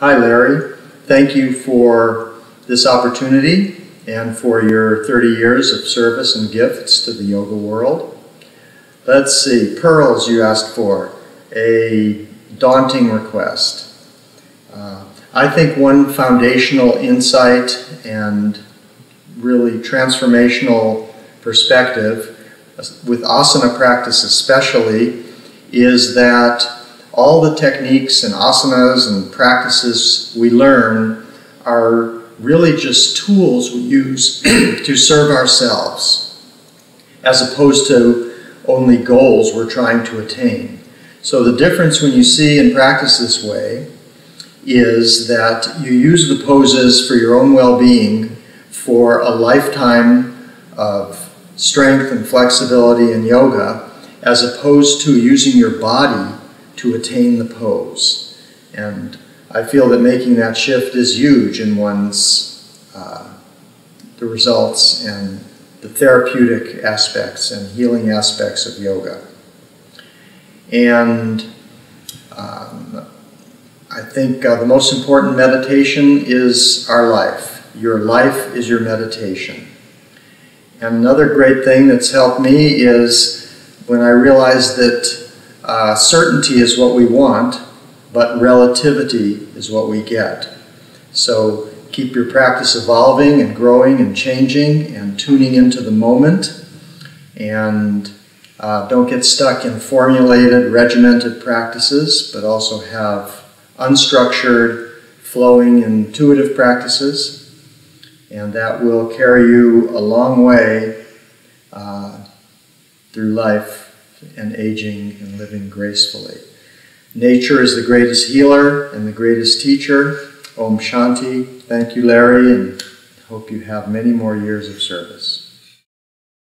Hi, Larry. Thank you for this opportunity and for your 30 years of service and gifts to the yoga world. Let's see, pearls you asked for, a daunting request. I think one foundational insight and really transformational perspective with asana practice especially is that all the techniques and asanas and practices we learn are really just tools we use to serve ourselves, as opposed to only goals we're trying to attain. So the difference when you see and practice this way is that you use the poses for your own well-being for a lifetime of strength and flexibility in yoga, as opposed to using your body to attain the pose. And I feel that making that shift is huge in one's, the results and the therapeutic aspects and healing aspects of yoga. And I think the most important meditation is our life. Your life is your meditation. And another great thing that's helped me is when I realized that certainty is what we want, but relativity is what we get. So keep your practice evolving and growing and changing and tuning into the moment, and don't get stuck in formulated, regimented practices, but also have unstructured, flowing, intuitive practices, and that will carry you a long way through life and aging and living gracefully. Nature is the greatest healer and the greatest teacher. Om Shanti. Thank you, Larry, and hope you have many more years of service.